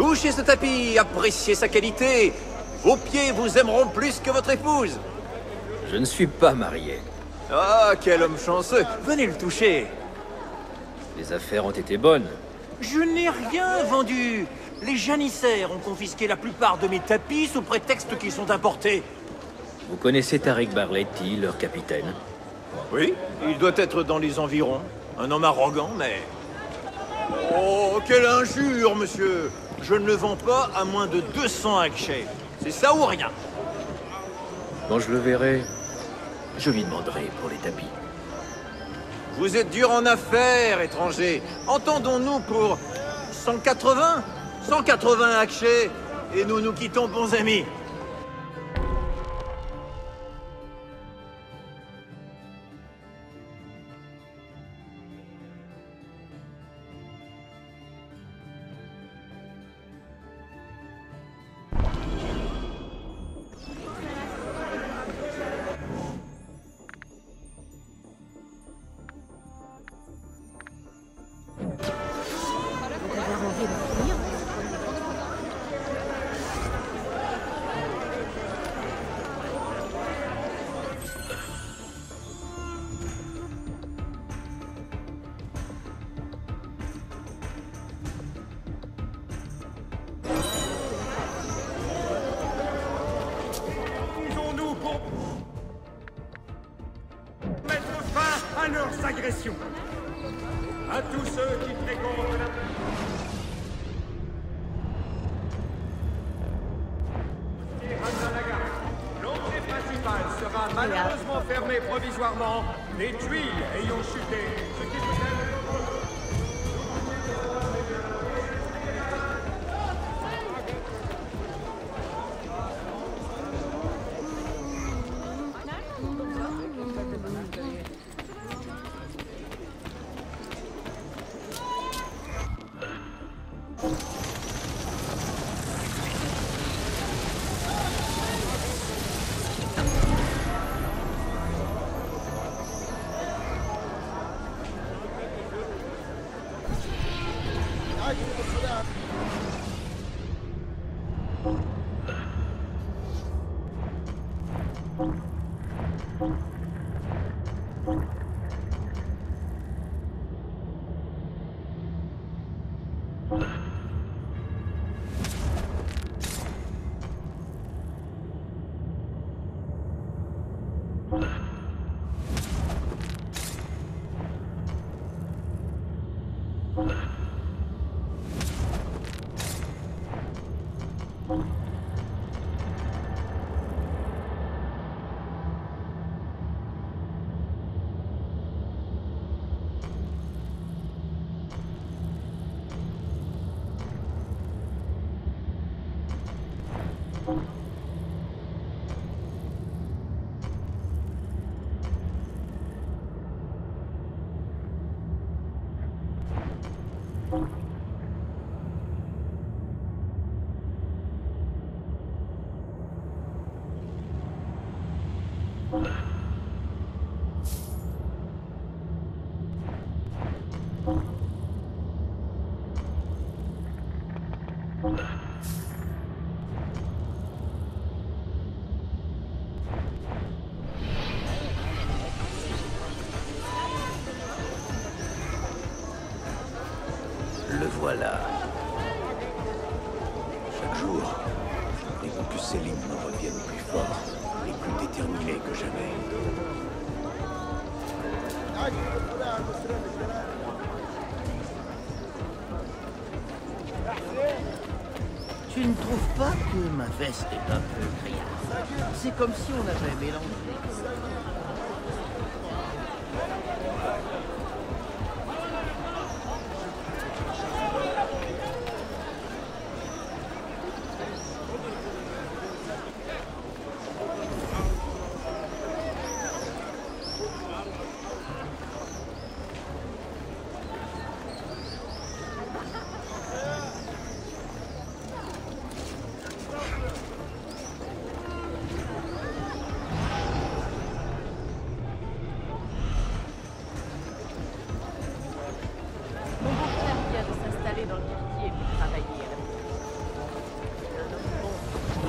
Touchez ce tapis, appréciez sa qualité. Vos pieds vous aimeront plus que votre épouse. Je ne suis pas marié. Ah, quel homme chanceux. Venez le toucher. Les affaires ont été bonnes. Je n'ai rien vendu. Les janissaires ont confisqué la plupart de mes tapis sous prétexte qu'ils sont importés. Vous connaissez Tarik Barleti, leur capitaine? Oui, il doit être dans les environs. Un homme arrogant, mais... Oh, quelle injure, monsieur! Je ne le vends pas à moins de 200 akshés. C'est ça ou rien? Quand je le verrai, je lui demanderai pour les tapis. Vous êtes dur en affaires, étranger. Entendons-nous pour 180? 180 akshés, et nous nous quittons, bons amis. Voilà. Chaque jour, je prie pour que ces lignes me reviennent plus fort et plus déterminé que jamais. Tu ne trouves pas que ma veste est un peu criarde? C'est comme si on avait mélangé.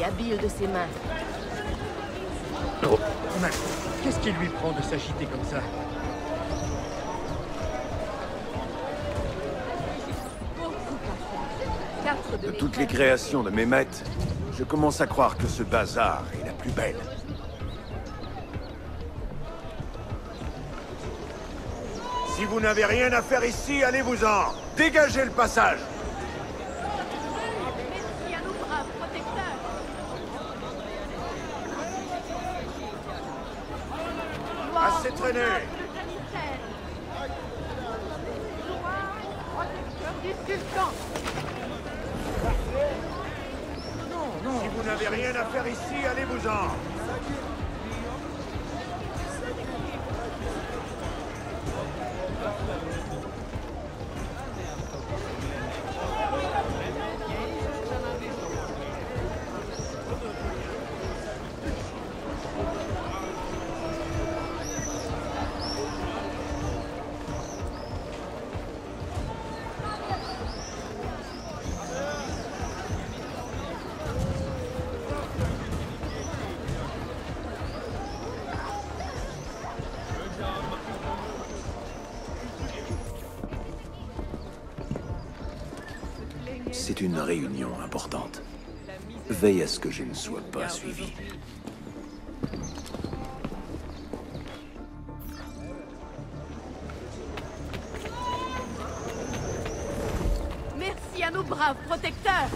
et habile de ses mains. Oh. Qu'est-ce qui lui prend de s'agiter comme ça? De toutes les créations de Mehmet, je commence à croire que ce bazar est la plus belle. Si vous n'avez rien à faire ici, allez-vous-en! Dégagez le passage! Assez traîné! Si vous n'avez rien à faire ici, allez-vous-en! C'est une réunion importante. Veille à ce que je ne sois pas suivi. Merci à nos braves protecteurs.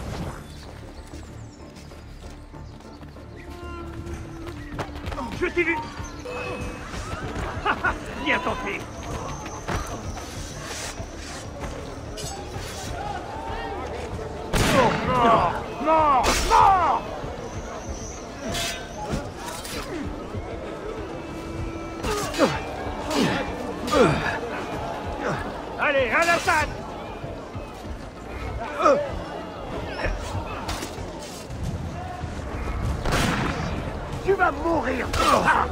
Je t'ai vu. Bien tenté. Non, non, non. Allez, à la salle. Tu vas mourir. Ah.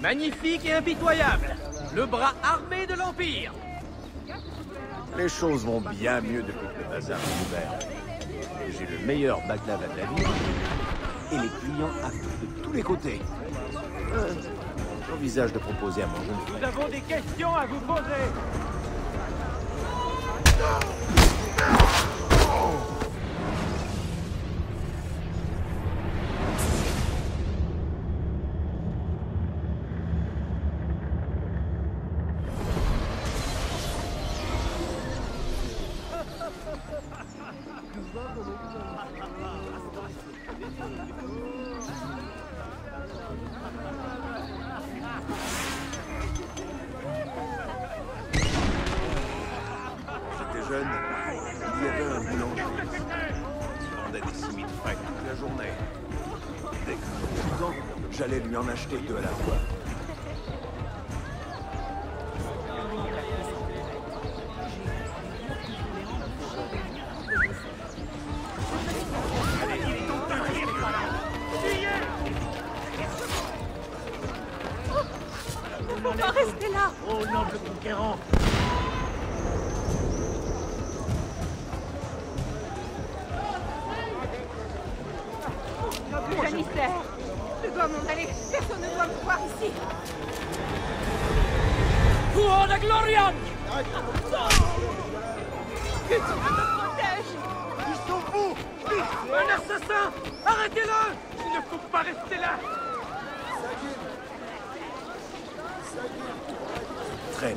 Magnifique et impitoyable, le bras armé de l'Empire. Les choses vont bien mieux depuis que le bazar est ouvert. J'ai le meilleur baklava de la ville et les clients affluent de tous les côtés. J'envisage de proposer à manger. Nous avons des questions à vous poser. J'allais lui en acheter deux à la fois. On va rester là. Oh noble conquérant. Je dois m'en aller. Personne ne doit me voir ici. Pour la gloria! Que tu me protèges! Ils sont fous! Un assassin! Arrêtez-le! Il ne faut pas rester là! Très bien.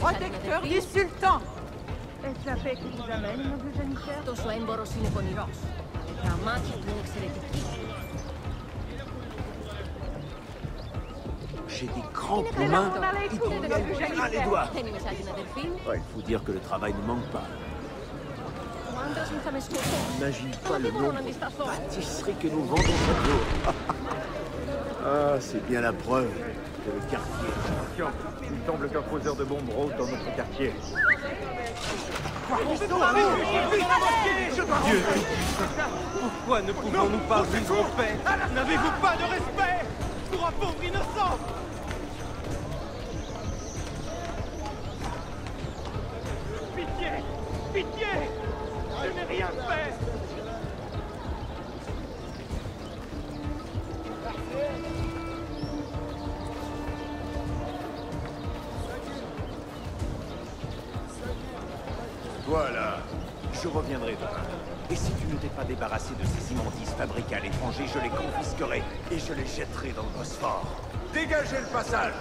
Protecteur du sultan. Est-ce la paix qui vous amène, mon vieux Janissaire? j'ai des crampes aux mains qui me prennent les doigts. Ouais, il faut dire que le travail ne manque pas. N'imagine pas le nombre de pâtisseries que nous vendons chaque jour. Ah, c'est bien la preuve que le quartier... Attention, il semble qu'un poseur de bombes rôde dans notre quartier. Dieu, pourquoi ne pouvons-nous pas vous tromper? N'avez-vous pas de respect pour un pauvre innocent? Pitié, pitié, je n'ai rien fait. Voilà, je reviendrai demain. Et si tu ne t'es pas débarrassé de ces immondices fabriquées à l'étranger, je les confisquerai et je les jetterai dans le Bosphore. Dégagez le passage!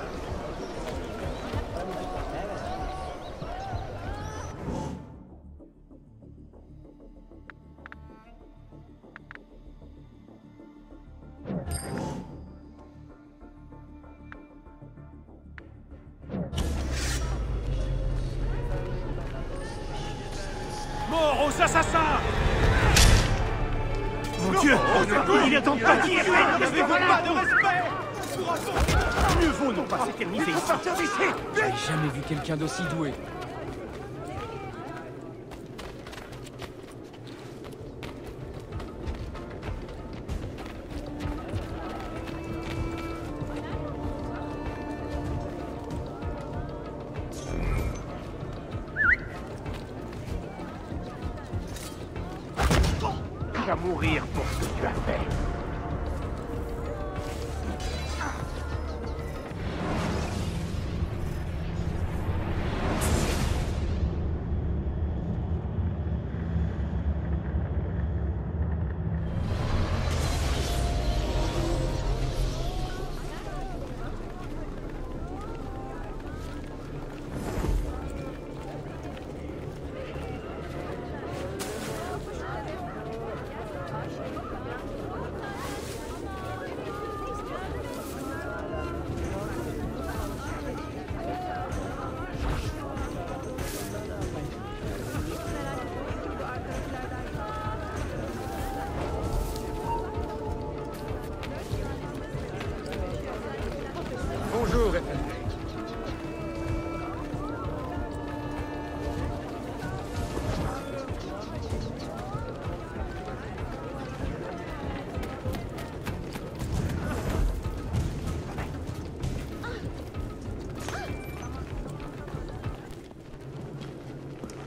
J'ai jamais vu quelqu'un d'aussi doué. Tu vas mourir pour ce que tu as fait.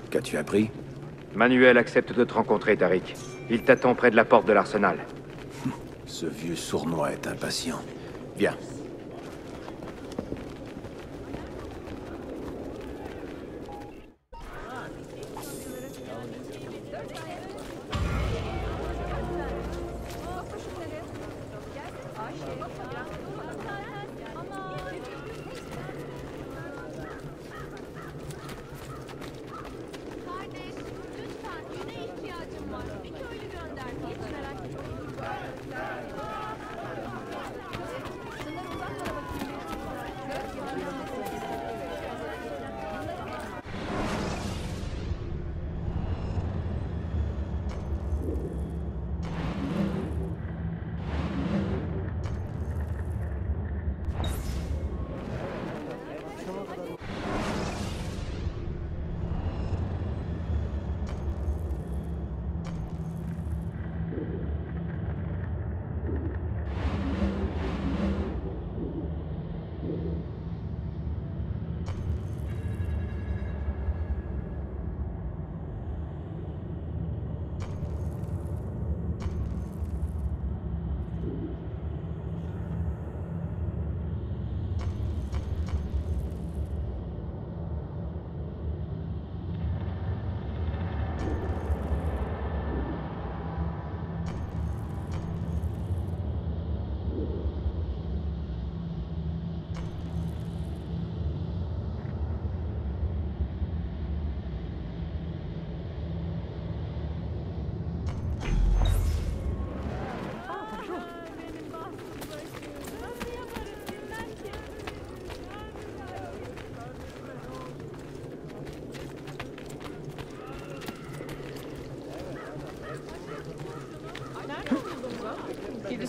Qu'as-tu appris? Manuel accepte de te rencontrer, Tarik. Il t'attend près de la porte de l'arsenal. Ce vieux sournois est impatient. Viens.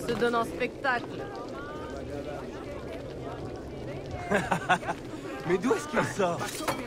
se donne en spectacle. Mais d'où est-ce qu'il sort? Je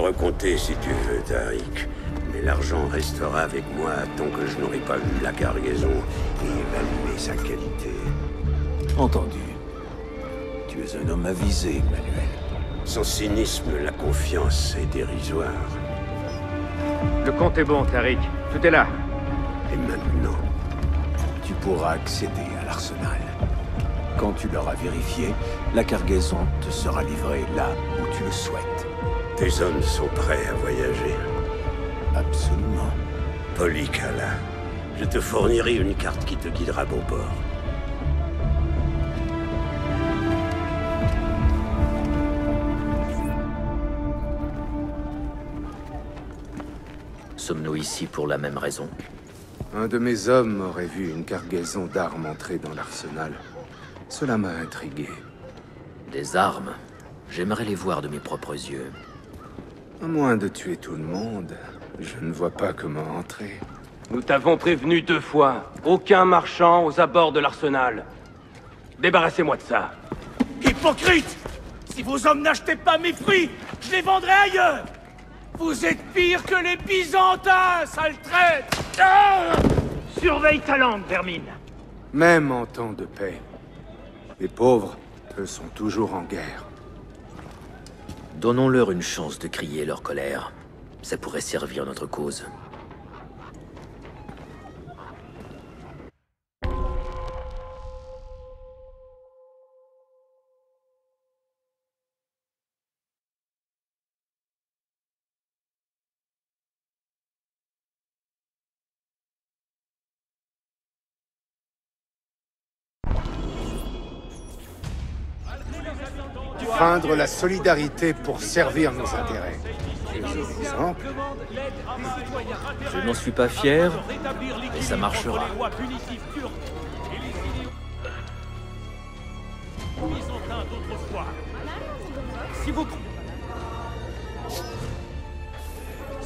peux recompter si tu veux, Tarik, mais l'argent restera avec moi tant que je n'aurai pas vu la cargaison et évalué sa qualité. Entendu. Tu es un homme avisé, Manuel. Son cynisme, la confiance est dérisoire. Le compte est bon, Tarik. Tout est là. Et maintenant, tu pourras accéder à l'arsenal. Quand tu l'auras vérifié, la cargaison te sera livrée là où tu le souhaites. Tes hommes sont prêts à voyager. Absolument. Polikala, je te fournirai une carte qui te guidera à bon port. Sommes-nous ici pour la même raison? Un de mes hommes aurait vu une cargaison d'armes entrer dans l'arsenal. Cela m'a intrigué. Des armes? J'aimerais les voir de mes propres yeux. À moins de tuer tout le monde, je ne vois pas comment entrer. Nous t'avons prévenu 2 fois. Aucun marchand aux abords de l'arsenal. Débarrassez-moi de ça. Hypocrite! Si vos hommes n'achetaient pas mes fruits, je les vendrais ailleurs! Vous êtes pire que les Byzantins, sale traite! Ah! Surveille ta langue, vermine! Même en temps de paix, les pauvres, eux, sont toujours en guerre. Donnons-leur une chance de crier leur colère. Ça pourrait servir notre cause. feindre la solidarité pour servir nos intérêts. Exemple. Je n'en suis pas fier, mais ça marchera.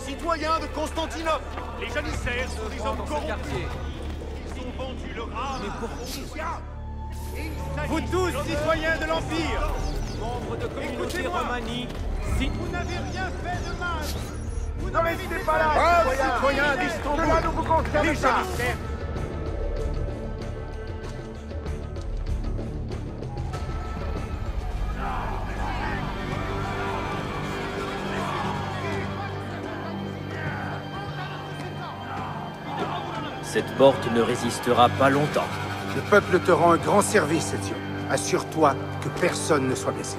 Citoyens de Constantinople, les janissaires sont des hommes corrompus. Ils ont vendu leur âme pour... Vous tous, citoyens de l'Empire, membres de communautés romanies, si vous n'avez rien fait de mal, vous n'en restez pas là. Bravo, citoyens d'Istanbul, les janissaires. Cette porte ne résistera pas longtemps. Le peuple te rend un grand service, Ezio. Assure-toi que personne ne soit blessé.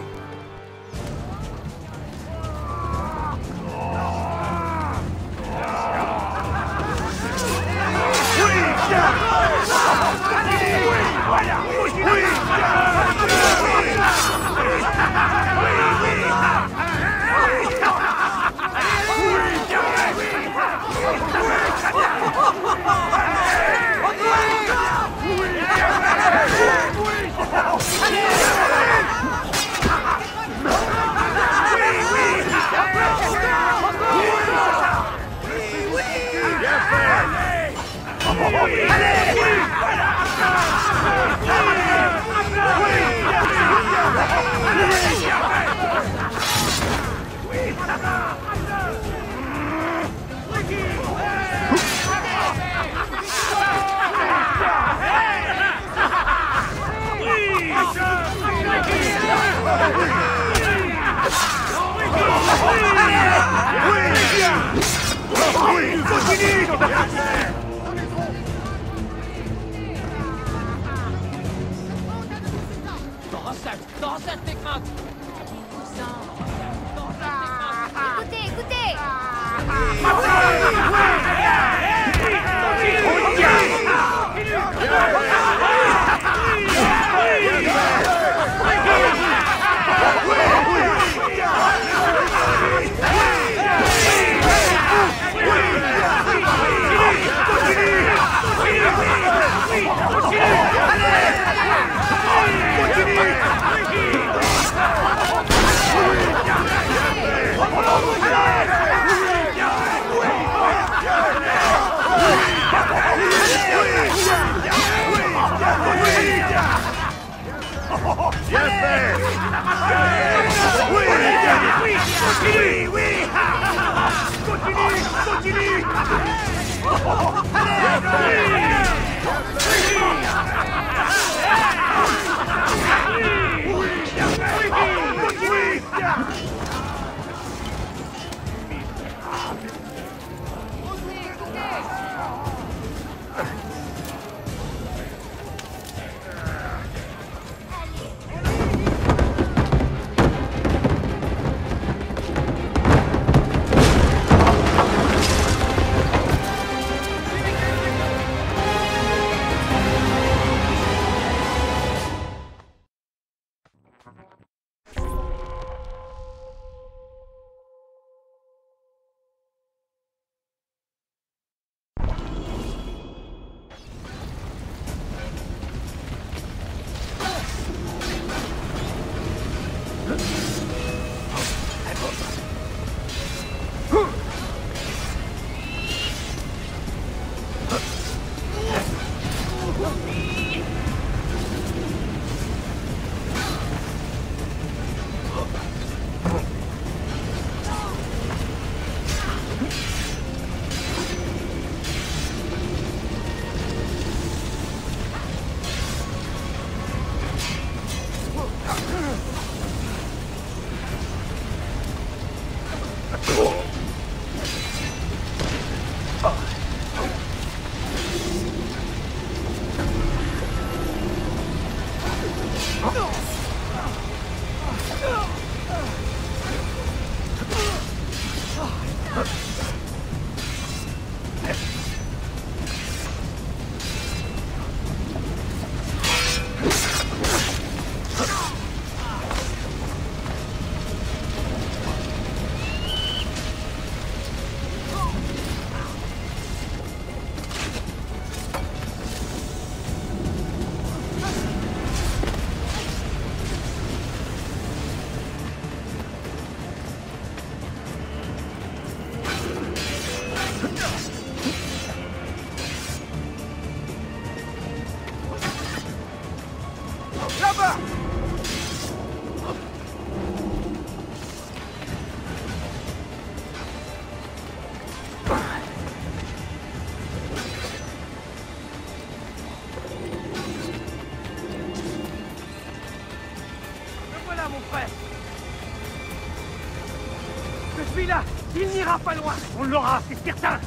celui-là, il n'ira pas loin. On l'aura, c'est certain.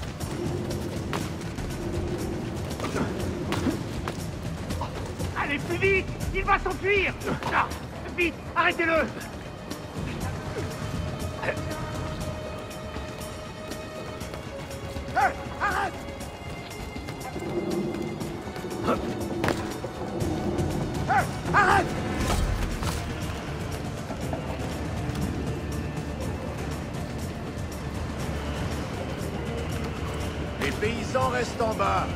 Allez, plus vite, il va s'enfuir. Là, vite, arrêtez-le. Arrête! Arrête! Les paysans restent en bas.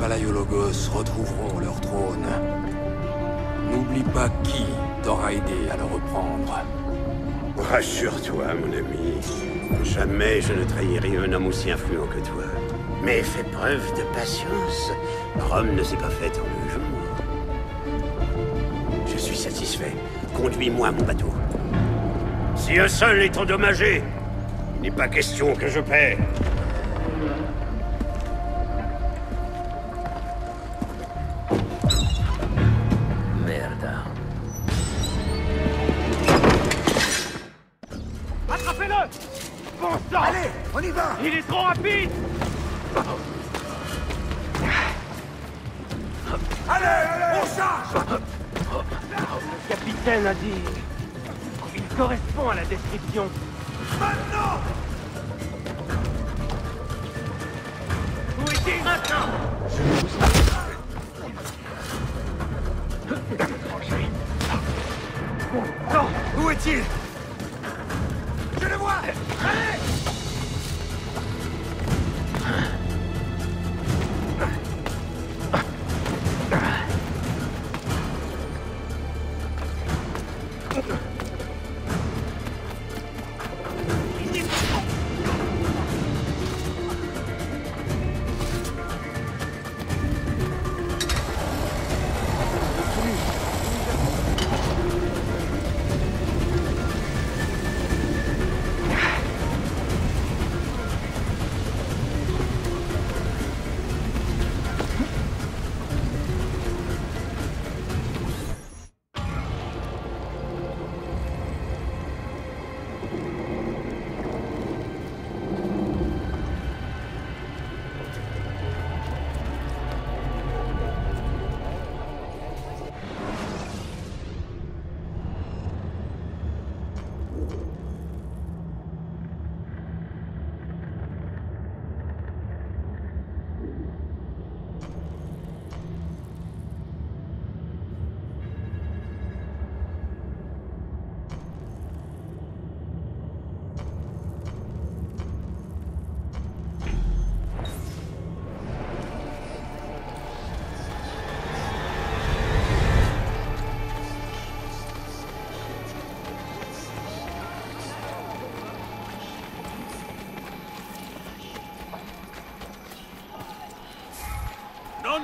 Palaiologos retrouveront leur trône. N'oublie pas qui t'aura aidé à le reprendre. Rassure-toi, mon ami. Jamais je ne trahirai un homme aussi influent que toi. Mais fais preuve de patience. Rome ne s'est pas faite en 2 jours. Je suis satisfait. Conduis-moi à mon bateau. Si un seul est endommagé, il n'est pas question que je paie.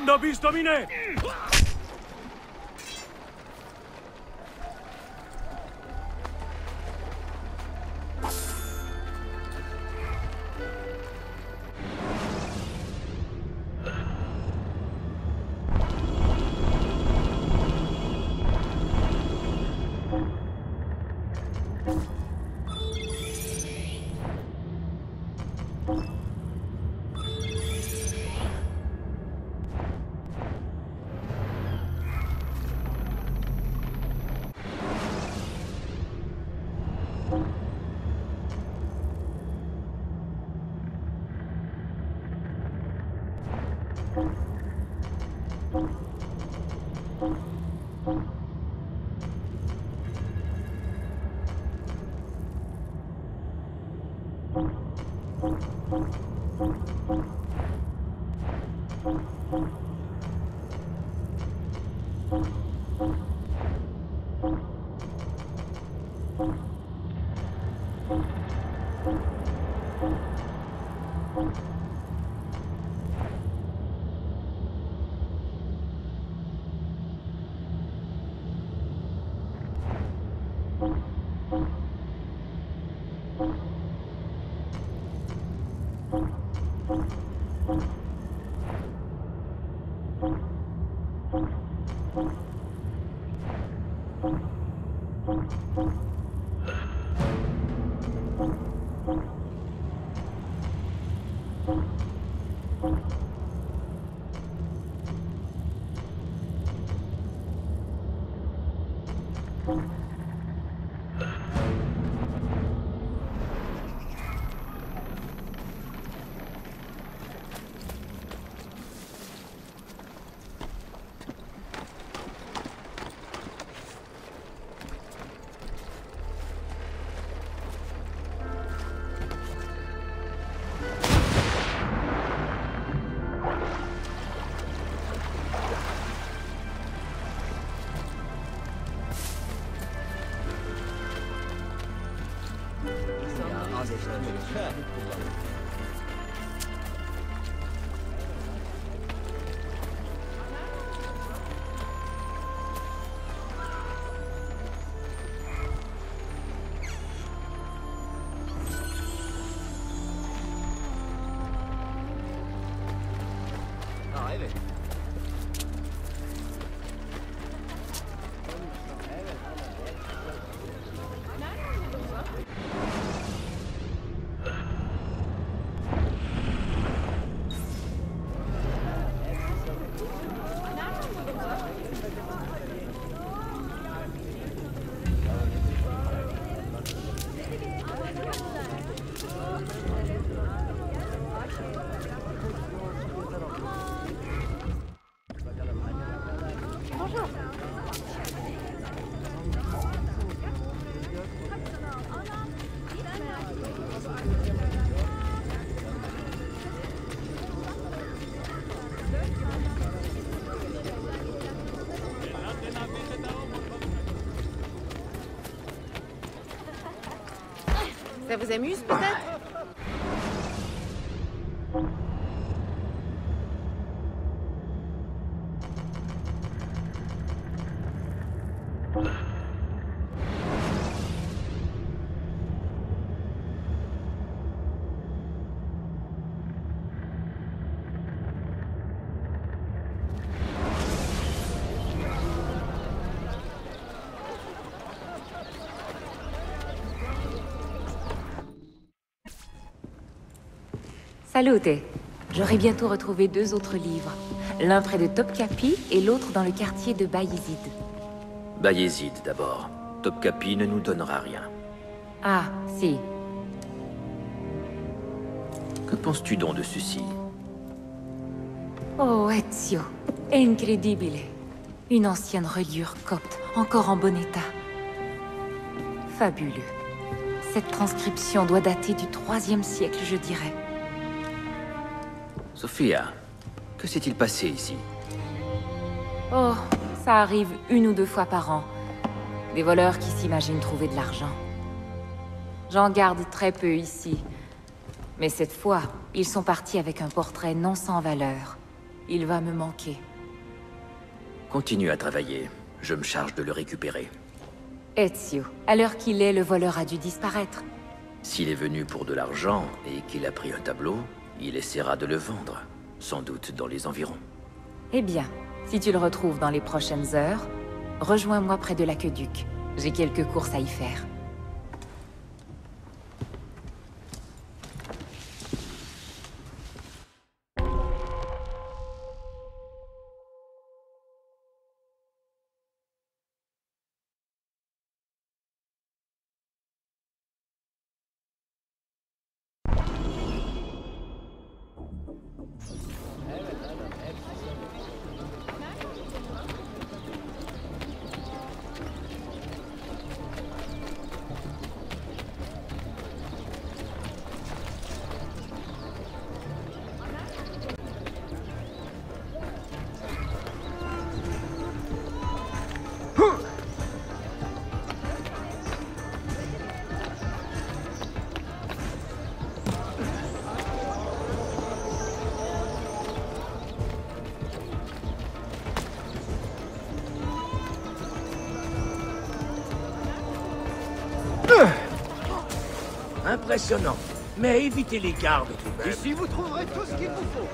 Nobis domine! Ça vous amuse peut-être ? Saluté. J'aurai bientôt retrouvé deux autres livres. L'un près de Topkapi et l'autre dans le quartier de Bayezid. Bayezid d'abord. Topkapi ne nous donnera rien. Ah, si. Que penses-tu donc de ceci? Oh, Ezio. Incredibile. Une ancienne reliure copte, encore en bon état. Fabuleux. Cette transcription doit dater du 3e siècle, je dirais. Sophia, que s'est-il passé ici? Oh, ça arrive une ou deux fois par an. Des voleurs qui s'imaginent trouver de l'argent. J'en garde très peu ici. Mais cette fois, ils sont partis avec un portrait non sans valeur. Il va me manquer. Continue à travailler. Je me charge de le récupérer. Ezio, à l'heure qu'il est, le voleur a dû disparaître. S'il est venu pour de l'argent et qu'il a pris un tableau, il essaiera de le vendre, sans doute dans les environs. Eh bien, si tu le retrouves dans les prochaines heures, rejoins-moi près de l'aqueduc. J'ai quelques courses à y faire. Impressionnant, mais évitez les gardes tout de même. Ici, vous trouverez tout ce qu'il vous faut.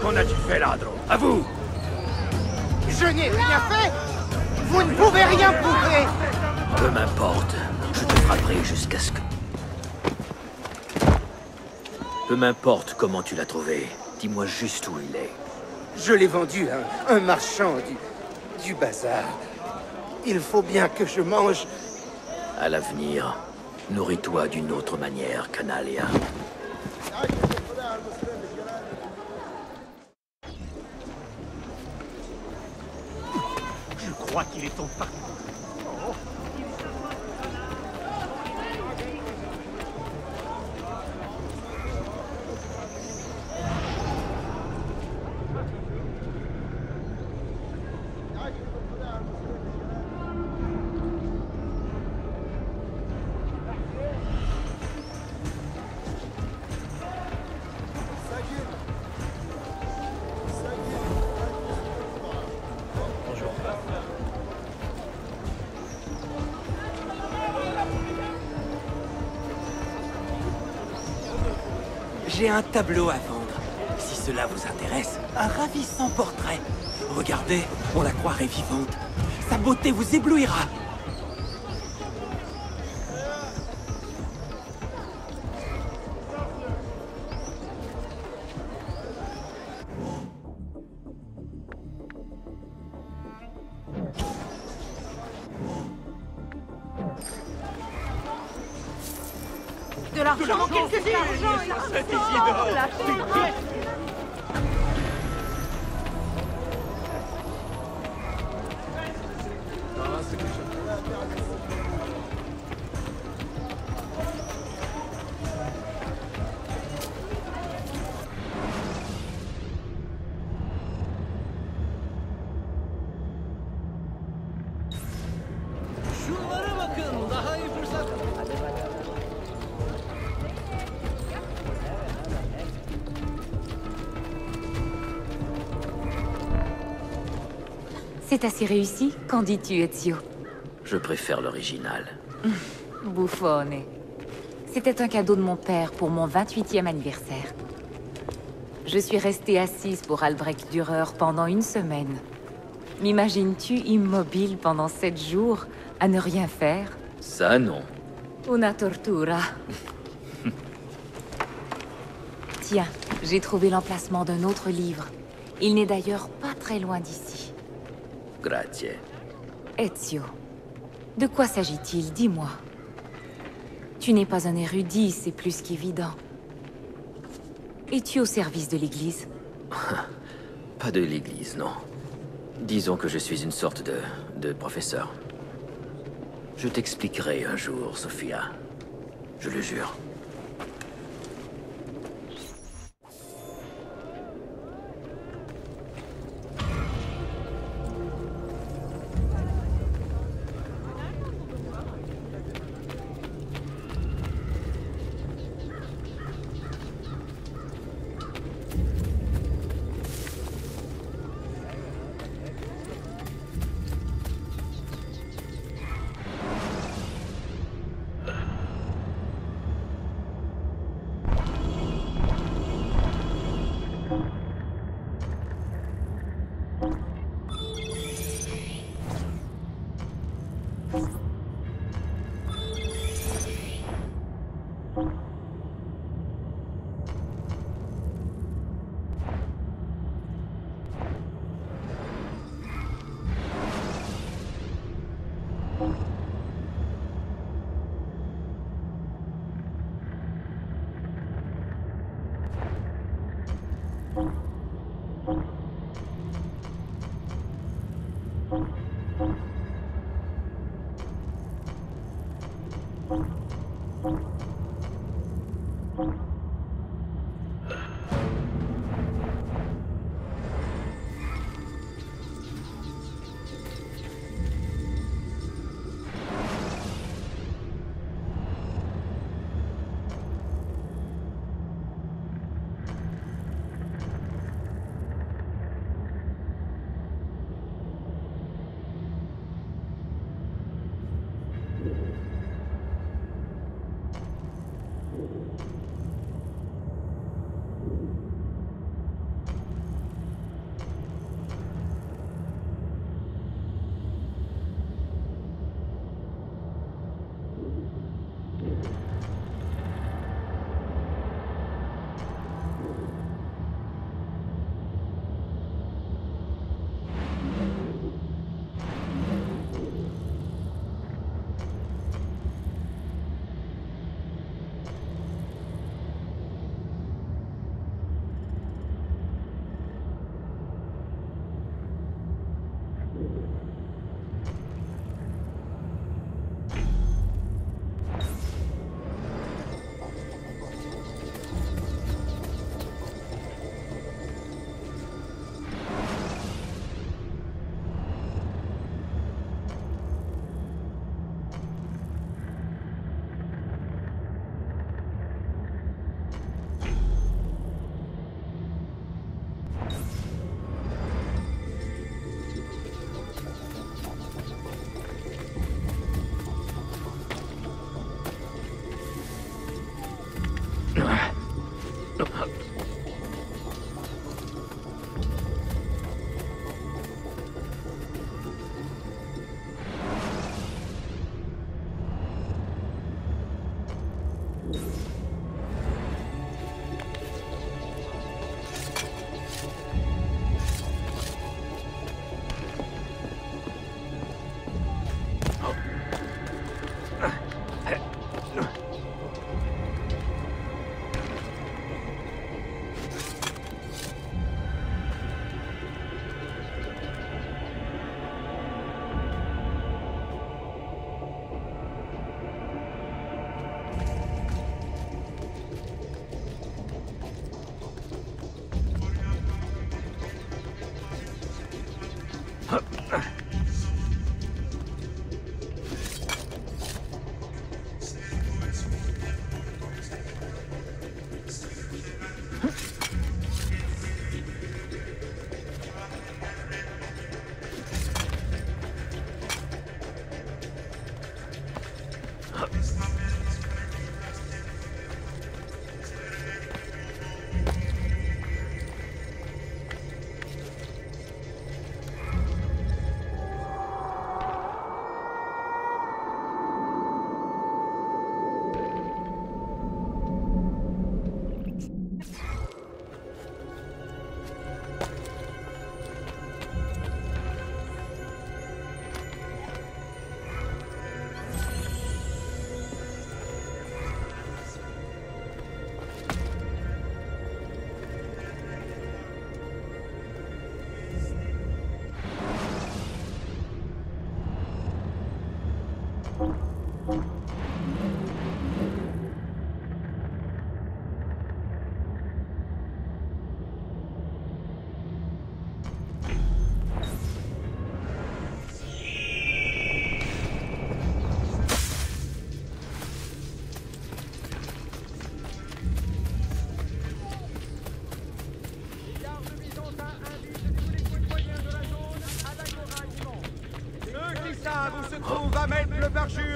Qu'en as-tu fait, ladron? À vous! Je n'ai rien fait! Vous ne pouvez rien prouver! Peu m'importe, je te frapperai jusqu'à ce que... Peu m'importe comment tu l'as trouvé, dis-moi juste où il est. Je l'ai vendu à un marchand du bazar. Il faut bien que je mange. À l'avenir, nourris-toi d'une autre manière, canalia. Je crois qu'il est ton parti. J'ai un tableau à vendre. Si cela vous intéresse, un ravissant portrait. Regardez, on la croirait vivante. Sa beauté vous éblouira. C'est assez réussi, qu'en dis-tu, Ezio? Je préfère l'original. Buffone. C'était un cadeau de mon père pour mon 28e anniversaire. Je suis restée assise pour Albrecht Dürer pendant une semaine. M'imagines-tu immobile pendant 7 jours, à ne rien faire? Ça, non. Una tortura. Tiens, j'ai trouvé l'emplacement d'un autre livre. Il n'est d'ailleurs pas très loin d'ici. Grazie. Ezio, de quoi s'agit-il, dis-moi? Tu n'es pas un érudit, c'est plus qu'évident. Es-tu au service de l'Église? Pas de l'Église, non. Disons que je suis une sorte de professeur. Je t'expliquerai un jour, Sophia. Je le jure.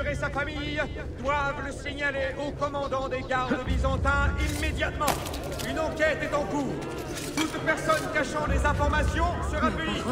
Et sa famille doivent le signaler au commandant des gardes byzantins immédiatement. Une enquête est en cours. Toute personne cachant des informations sera punie.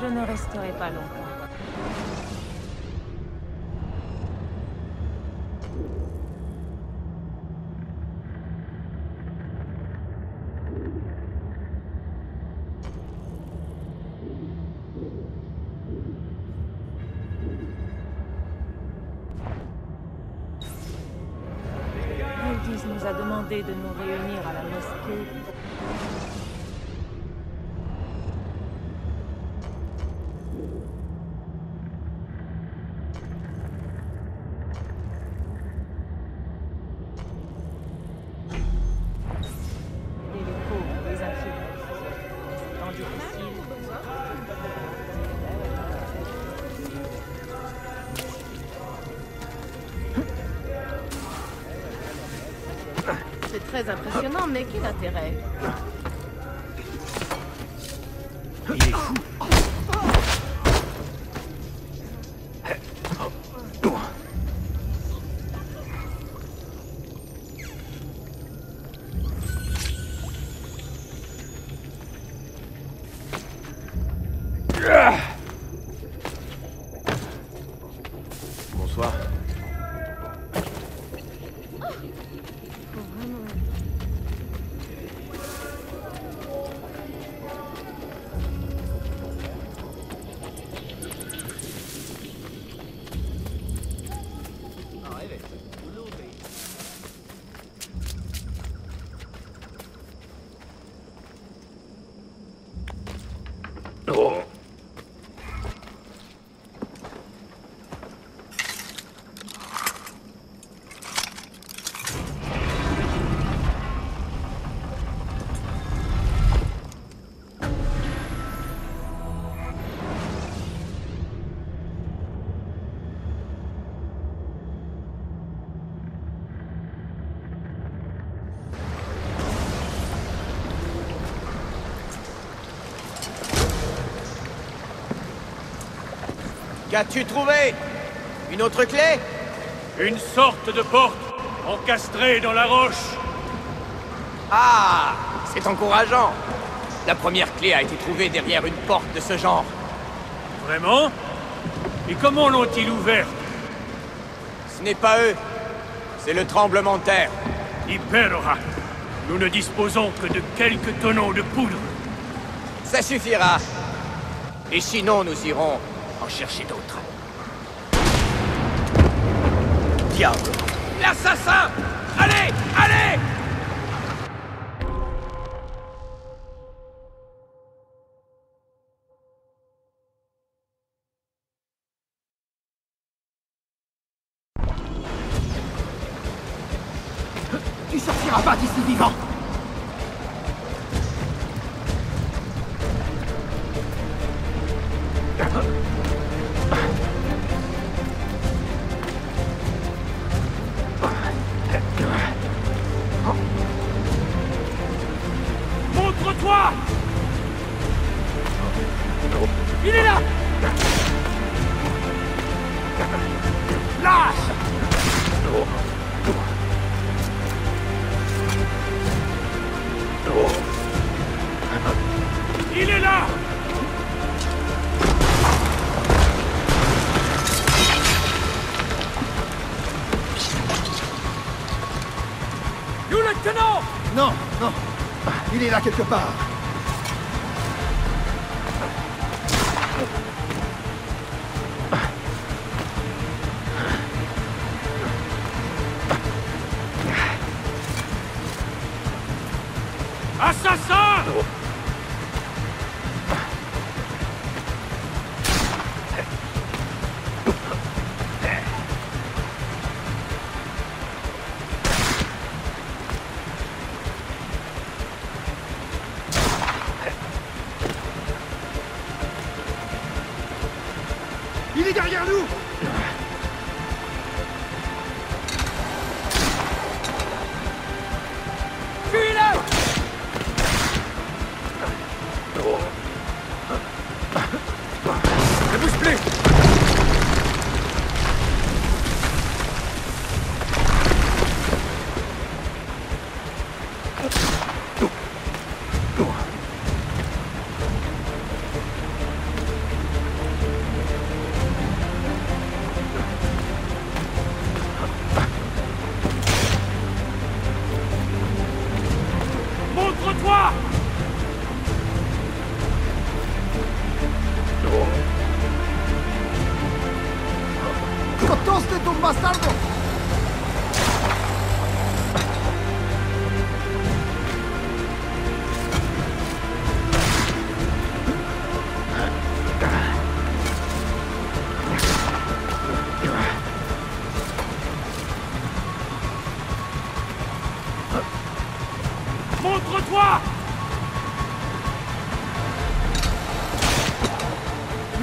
Je ne resterai pas longtemps. Bouddhis nous a demandé de nous réunir à la mosquée. C'est très impressionnant, mais quel intérêt? Qu'as-tu trouvé? Une autre clé? Une sorte de porte encastré dans la roche. Ah, c'est encourageant. La première clé a été trouvée derrière une porte de ce genre. Vraiment? Et comment l'ont-ils ouverte? Ce n'est pas eux. C'est le tremblement de terre. Hyperora. Nous ne disposons que de quelques tonneaux de poudre. Ça suffira. Et sinon, nous irons en chercher d'autres. Diable. L'assassin! Allez! Allez! Tu sortiras pas d'ici vivant! Là quelque part. Assassin!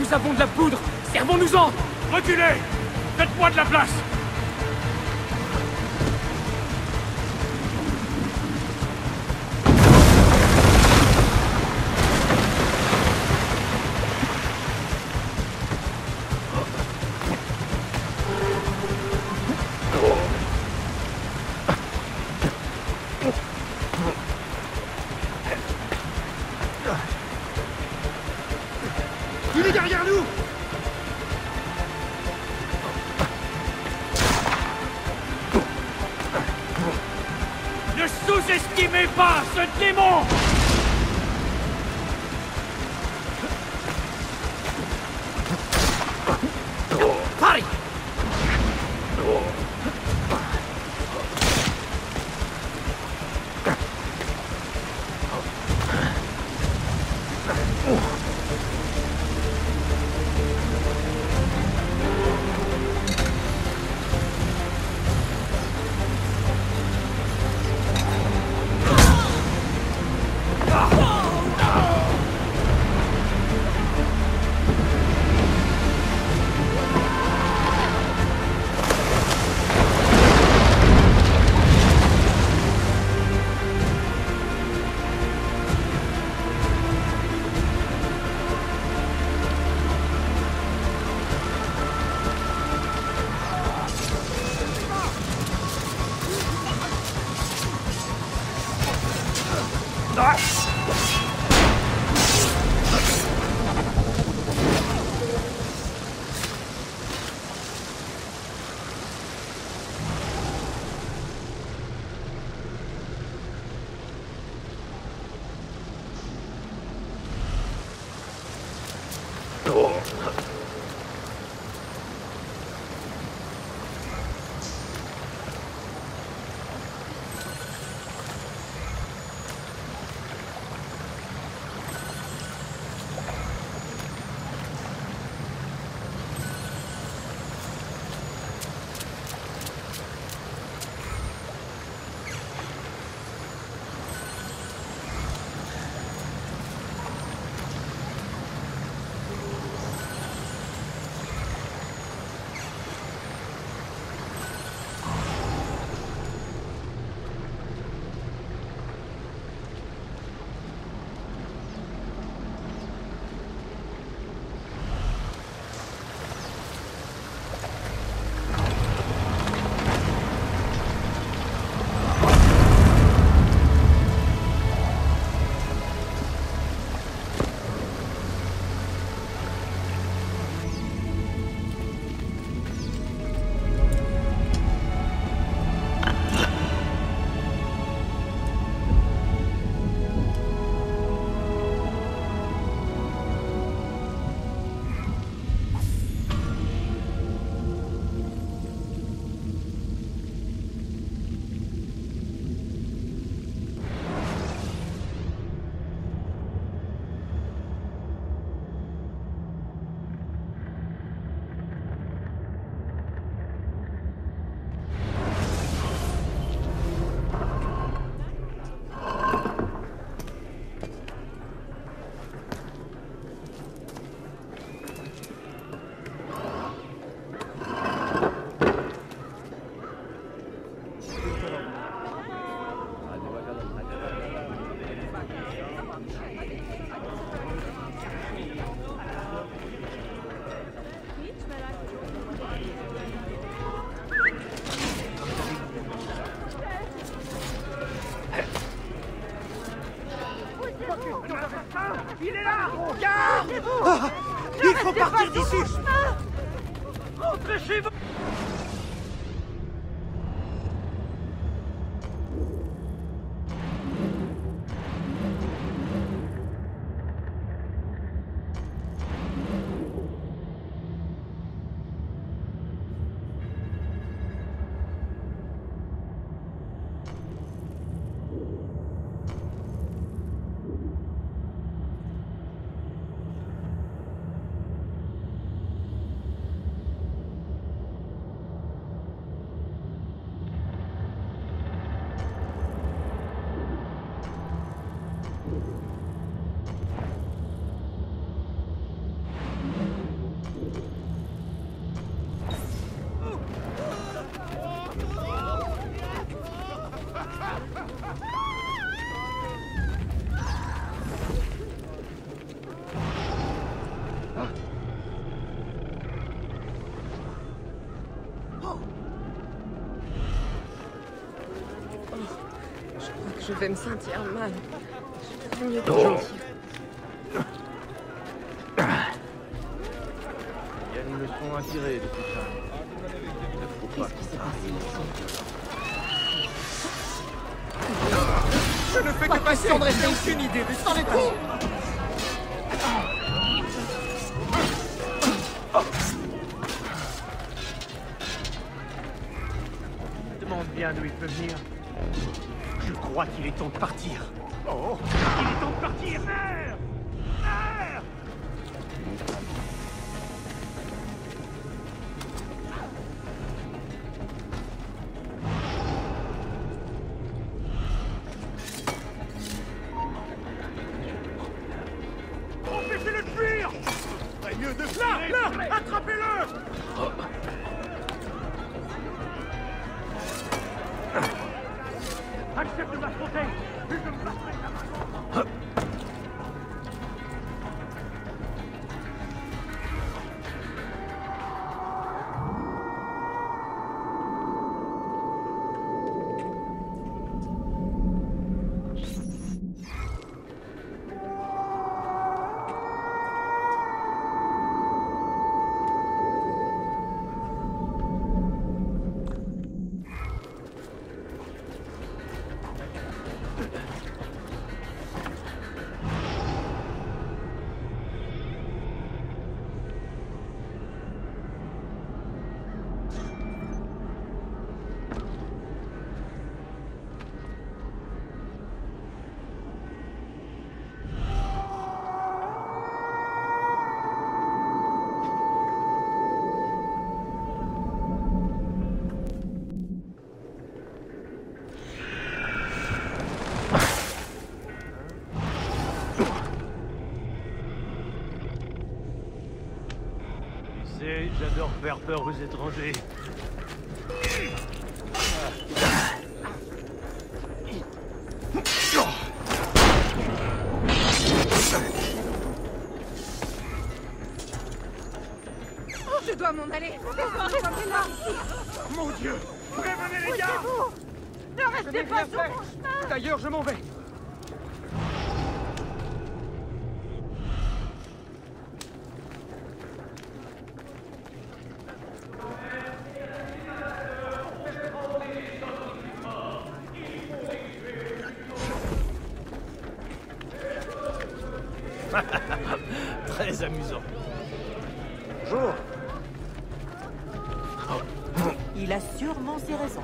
Nous avons de la poudre, servons-nous-en! Reculez! Faites-moi de la place! Oh. Je vais me sentir mal. Je vais mieux que gentil. Il y a une leçon à tirer de tout ça. Qu'est-ce qui s'est passé ici? Je ne fais que passer en restant aucune idée, mais sans les coups. Demande bien d'où il peut venir. Je crois qu'il est temps de partir. Oh, il est temps de partir. Merde ! Merde ! Empêchez-le de fuir ! Mieux de fuir ! Là, là, attrapez-le ! Oh. Accepte de m'affronter, puis je me battrai la main. faire peur aux étrangers. Je dois m'en aller. Mon Dieu! Prévenez les gars! Ne restez pas sur mon chemin! D'ailleurs, je m'en vais. Très amusant. Bonjour. Il a sûrement ses raisons.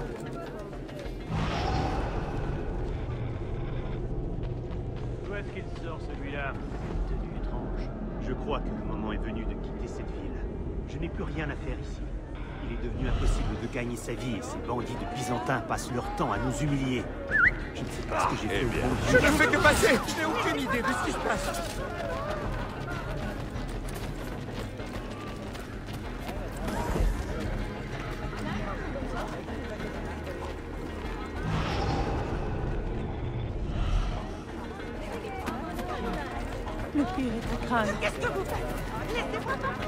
Où est-ce qu'il sort celui-là? Une tenue étrange. Je crois que le moment est venu de quitter cette ville. Je n'ai plus rien à faire ici. Il est devenu impossible de gagner sa vie et ces bandits de Byzantins passent leur temps à nous humilier. Je ne sais pas ce que j'ai fait. Je ne fais que passer. Je n'ai aucune idée de ce qui se passe. Le pire est à craindre. Qu'est-ce que vous faites? Laissez-moi partir.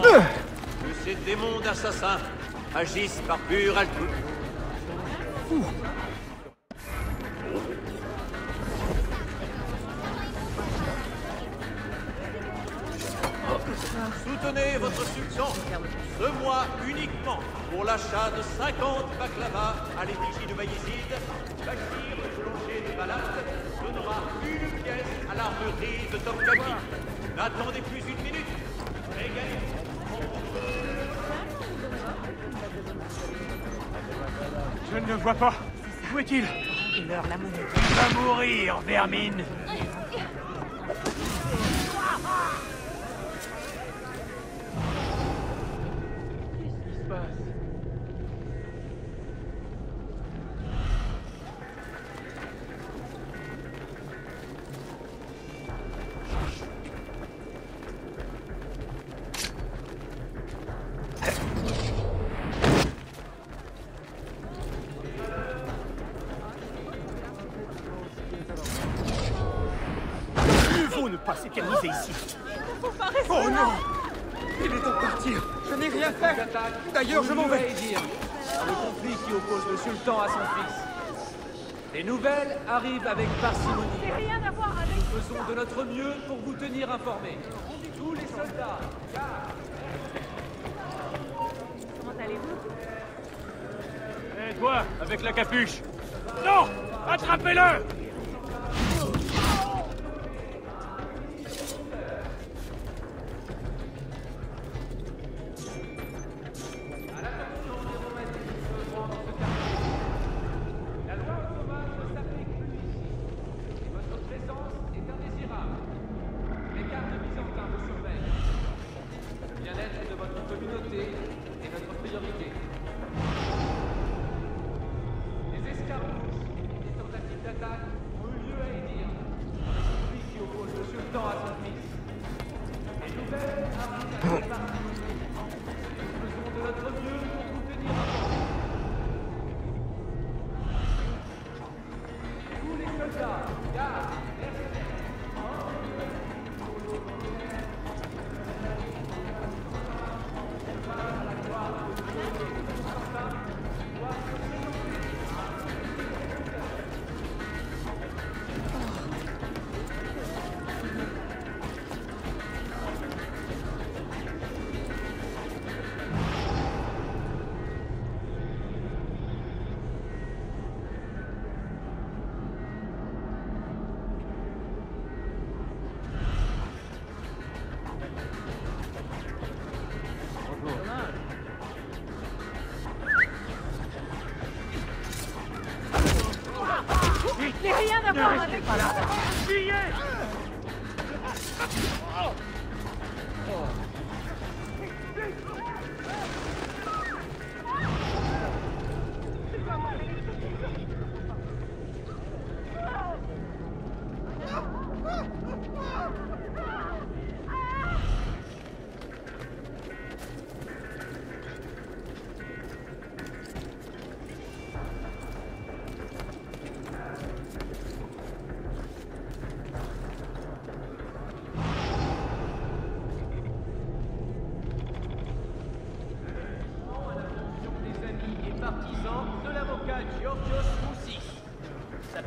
Que ces démons d'assassins agissent par pur altruisme. Soutenez votre sultan ce mois uniquement pour l'achat de 50 baklavas à l'effigie de Bayezid. Bachir, le boulanger de Balade, donnera une pièce à l'armurerie de Topkapi. N'attendez plus une minute. Je ne le vois pas. Où est-il? Il meurt, la monnaie. Va mourir, vermine. Ici. Oh non! Il est temps de partir! Je n'ai rien fait! D'ailleurs, je m'en vais! Le conflit qui oppose le sultan à son fils. Les nouvelles arrivent avec parcimonie. Nous faisons de notre mieux pour vous tenir informés. Tous les soldats, comment allez-vous? Hé, toi, avec la capuche! Non! Attrapez-le!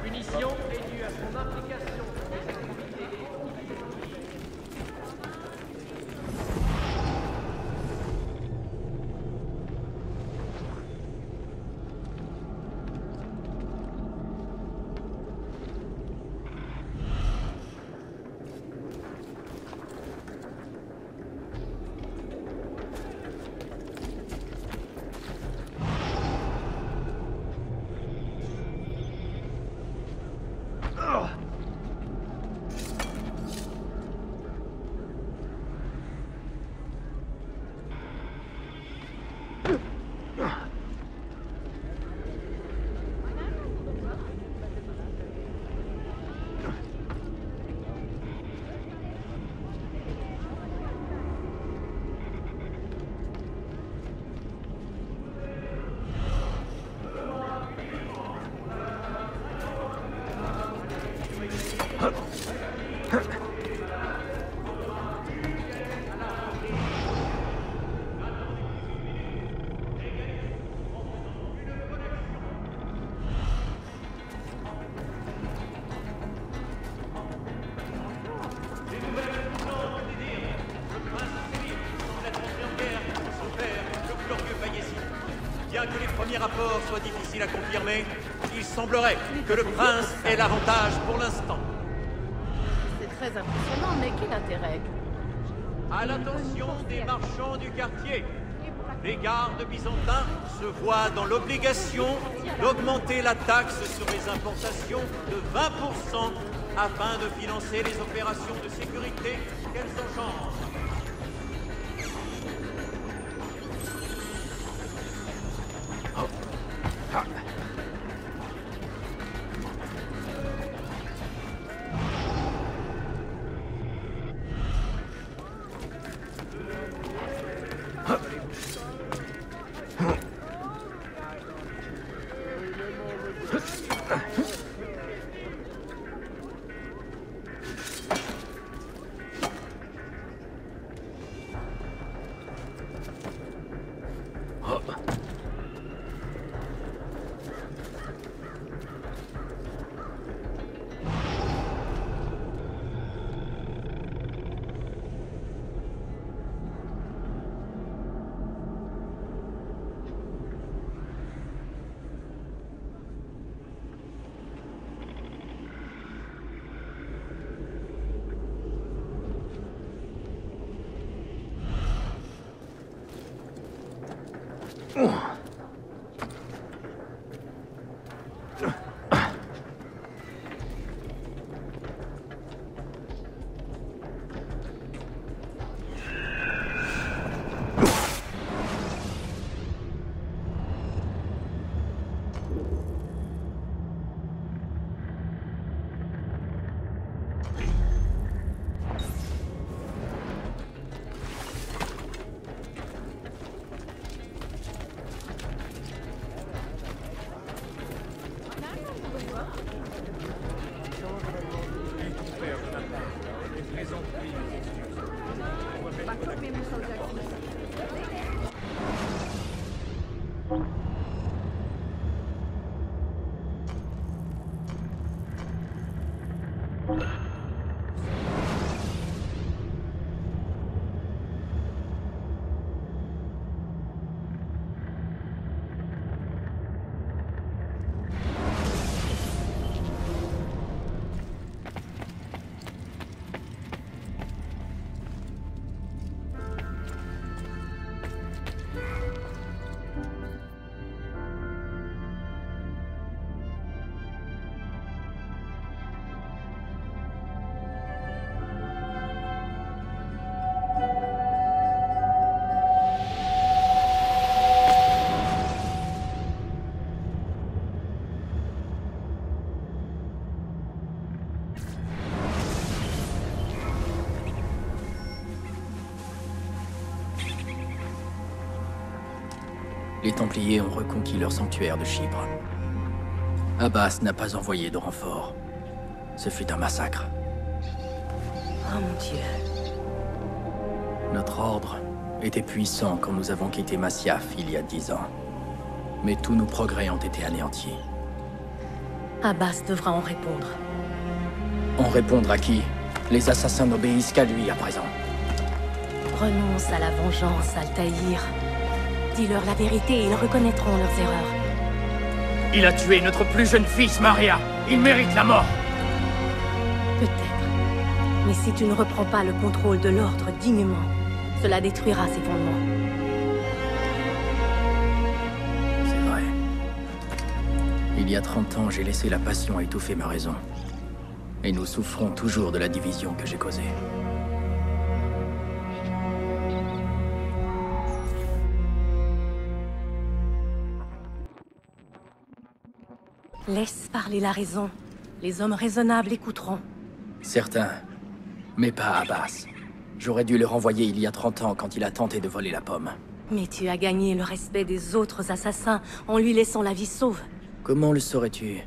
Punition est due à son implication. Soit difficile à confirmer, il semblerait que le prince ait l'avantage pour l'instant. C'est très impressionnant, mais quel intérêt? À l'attention des marchands du quartier, les gardes byzantins se voient dans l'obligation d'augmenter la taxe sur les importations de 20% afin de financer les opérations de sécurité qu'elles engendrent. Les Templiers ont reconquis leur sanctuaire de Chypre. Abbas n'a pas envoyé de renfort. Ce fut un massacre. Oh mon Dieu. Notre ordre était puissant quand nous avons quitté Masiaf il y a 10 ans. Mais tous nos progrès ont été anéantis. Abbas devra en répondre. En répondre à qui? Les assassins n'obéissent qu'à lui à présent. Renonce à la vengeance, Altaïr. Dis-leur la vérité et ils reconnaîtront leurs erreurs. Il a tué notre plus jeune fils, Maria. Il mérite la mort. Peut-être. Mais si tu ne reprends pas le contrôle de l'ordre dignement, cela détruira ses fondements. C'est vrai. Il y a 30 ans, j'ai laissé la passion étouffer ma raison. Et nous souffrons toujours de la division que j'ai causée. Laisse parler la raison. Les hommes raisonnables écouteront. Certains, mais pas Abbas. J'aurais dû le renvoyer il y a 30 ans quand il a tenté de voler la pomme. Mais tu as gagné le respect des autres assassins en lui laissant la vie sauve. Comment le saurais-tu?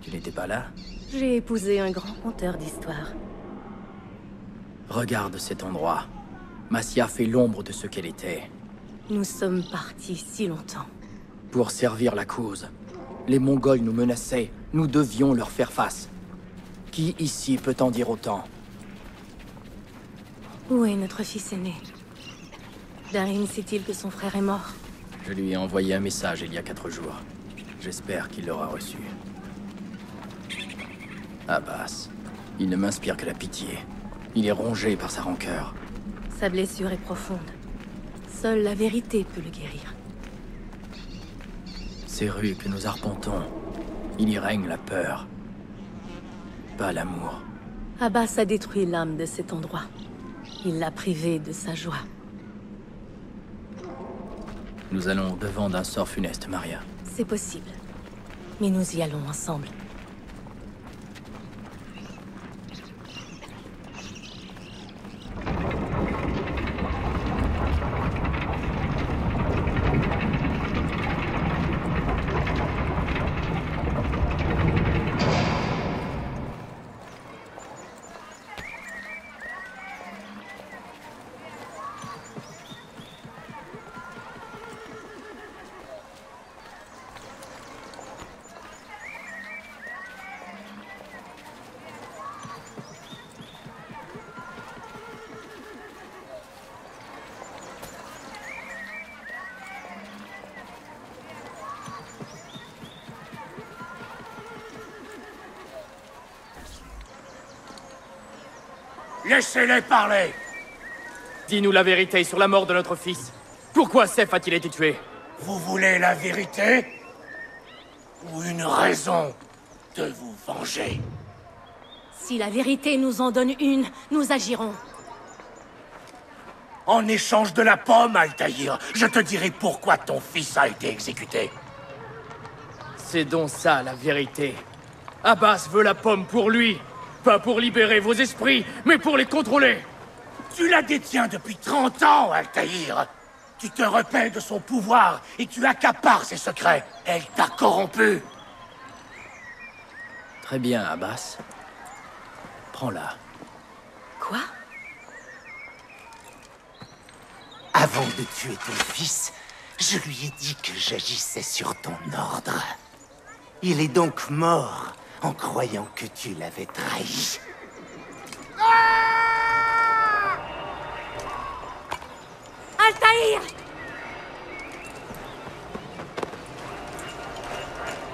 Tu n'étais pas là? J'ai épousé un grand conteur d'histoire. Regarde cet endroit. Masiaf fait l'ombre de ce qu'elle était. Nous sommes partis si longtemps. Pour servir la cause. Les Mongols nous menaçaient, nous devions leur faire face. Qui ici peut en dire autant? Où est notre fils aîné? Darim sait-il que son frère est mort? Je lui ai envoyé un message il y a 4 jours. J'espère qu'il l'aura reçu. Abbas, il ne m'inspire que la pitié. Il est rongé par sa rancœur. Sa blessure est profonde. Seule la vérité peut le guérir. Ces rues que nous arpentons, il y règne la peur, pas l'amour. Abbas a détruit l'âme de cet endroit. Il l'a privé de sa joie. Nous allons au-devant d'un sort funeste, Maria. C'est possible, mais nous y allons ensemble. Laissez-les parler! Dis-nous la vérité sur la mort de notre fils. Pourquoi Sef a-t-il été tué? Vous voulez la vérité? Ou une raison de vous venger? Si la vérité nous en donne une, nous agirons. En échange de la pomme, Altaïr, je te dirai pourquoi ton fils a été exécuté. C'est donc ça la vérité. Abbas veut la pomme pour lui. Pas pour libérer vos esprits, mais pour les contrôler. Tu la détiens depuis 30 ans, Altaïr. Tu te repais de son pouvoir et tu accapares ses secrets. Elle t'a corrompu. Très bien, Abbas. Prends-la. Quoi? Avant de tuer ton fils, je lui ai dit que j'agissais sur ton ordre. Il est donc mort. En croyant que tu l'avais trahi. Ah! Altaïr!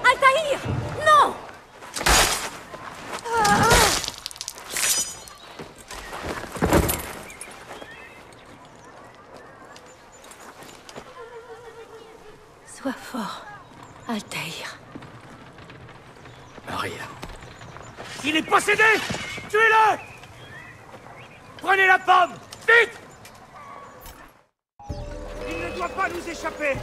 Altaïr! Non! Ah! Sois fort, Altaïr. Maria. Il est possédé! Tuez-le! Prenez la pomme! Vite! Il ne doit pas nous échapper!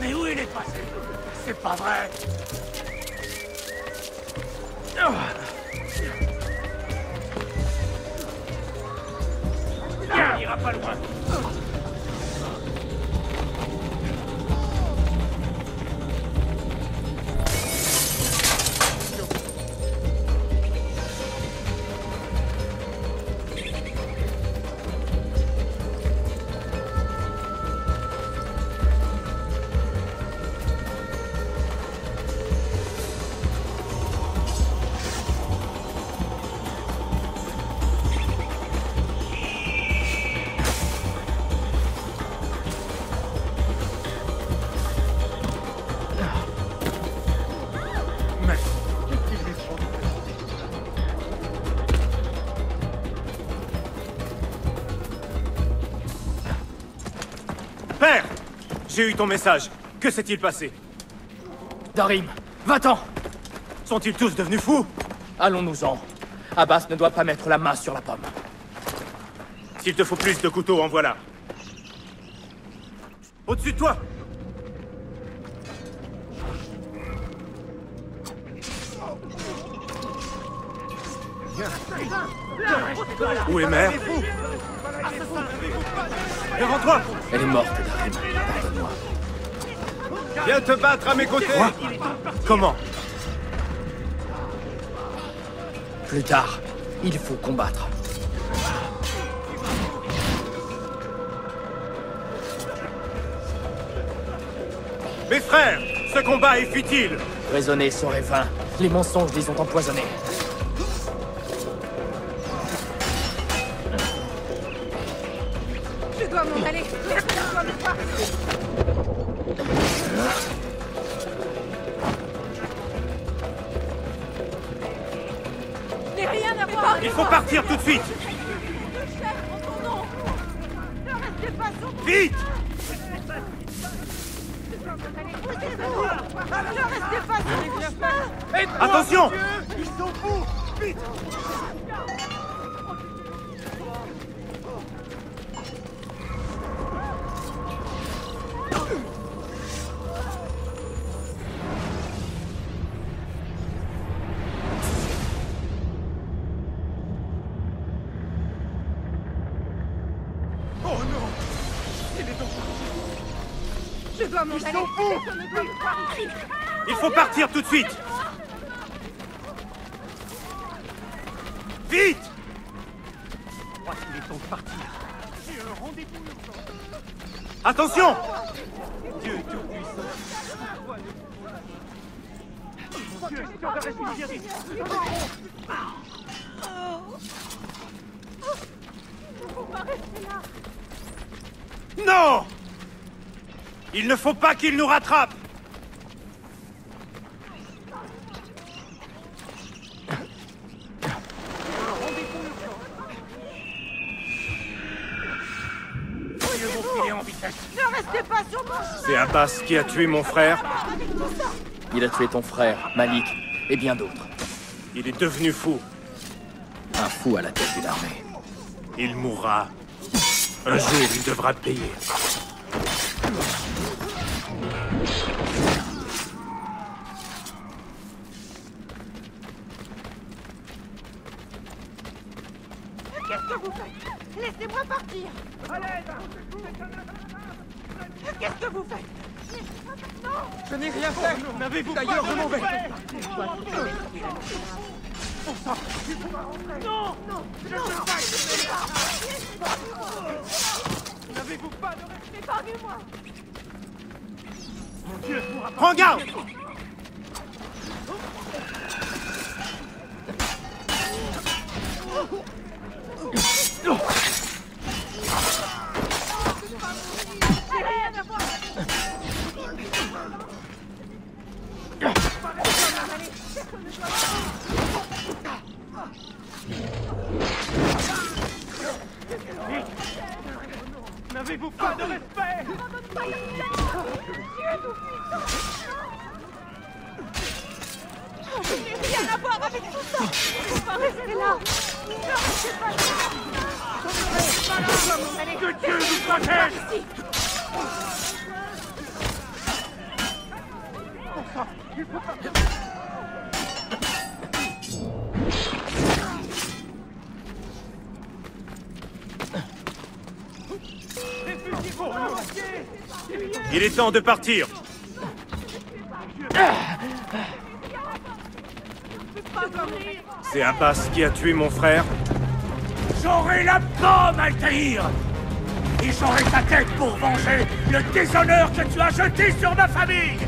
Mais où il est passé? C'est pas vrai! Là, on ira pas loin! J'ai eu ton message. Que s'est-il passé? Darim, va-t'en! Sont-ils tous devenus fous? Allons-nous-en. Abbas ne doit pas mettre la main sur la pomme. S'il te faut plus de couteaux, en voilà. Au-dessus de toi! Où est mère? Devant toi! Elle est morte, Darim. Pardonne-moi. Viens te battre à mes côtés! Quoi? Comment? Plus tard, il faut combattre. Mes frères, ce combat est futile! Raisonner serait vain. Les mensonges les ont empoisonnés. Je dois m'en aller. Il faut partir tout de suite. Vite! Attention! Ils sont fous! Vite! Ils sont fous! Il faut partir tout de suite! Vite! Je crois qu'il est temps de partir. J'ai un rendez-vous urgent. Attention! Dieu tout-puissant. Dieu, tu aurais pu me dire. Il ne faut pas rester là. Non! Il ne faut pas qu'il nous rattrape! C'est Abbas qui a tué mon frère. Il a tué ton frère, Malik, et bien d'autres. Il est devenu fou. Un fou à la tête d'une armée. Il mourra. Un jour, il devra payer. Laissez-moi partir! Qu'est-ce que vous faites? Je n'ai rien fait! N'avez-vous pas de mauvais? Pour ça! Non! Non! Je ne sais pas! N'avez-vous pas de respect? Épargnez-moi! Mon Dieu! Prends garde! N'avez-vous pas de respect? Je n'ai rien à voir avec tout ça! Vous pas rester là! Ne restez pas là! Que Dieu nous protège! Pour ça, il faut pas... Il est temps de partir. C'est Abbas qui a tué mon frère. J'aurai la pomme, Altaïr! Et j'aurai ta tête pour venger le déshonneur que tu as jeté sur ma famille!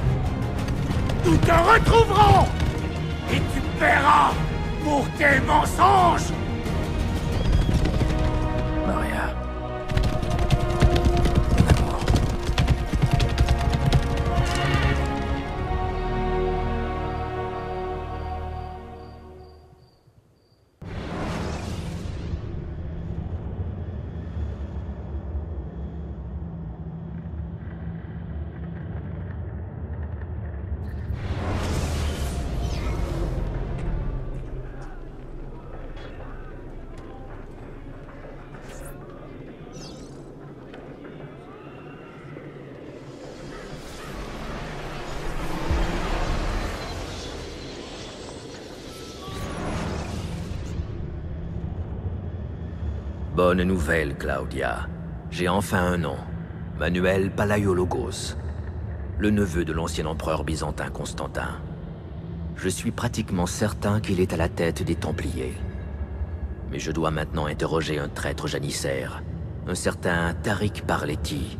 Nous te retrouverons! Et tu paieras pour tes mensonges! Maria... Bonne nouvelle, Claudia. J'ai enfin un nom. Manuel Palaiologos, le neveu de l'ancien empereur byzantin Constantin. Je suis pratiquement certain qu'il est à la tête des Templiers. Mais je dois maintenant interroger un traître janissaire, un certain Tarik Barleti,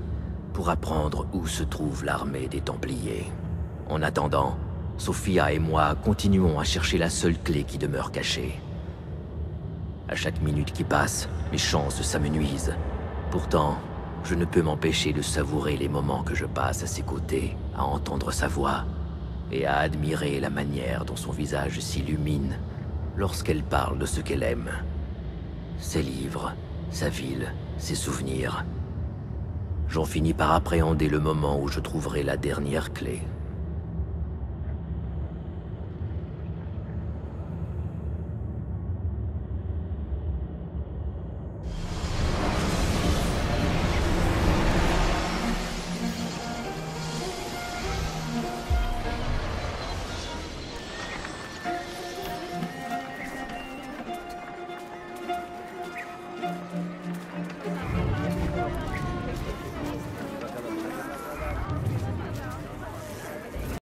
pour apprendre où se trouve l'armée des Templiers. En attendant, Sophia et moi continuons à chercher la seule clé qui demeure cachée. À chaque minute qui passe, mes chances s'amenuisent. Pourtant, je ne peux m'empêcher de savourer les moments que je passe à ses côtés, à entendre sa voix, et à admirer la manière dont son visage s'illumine lorsqu'elle parle de ce qu'elle aime. Ses livres, sa ville, ses souvenirs. J'en finis par appréhender le moment où je trouverai la dernière clé.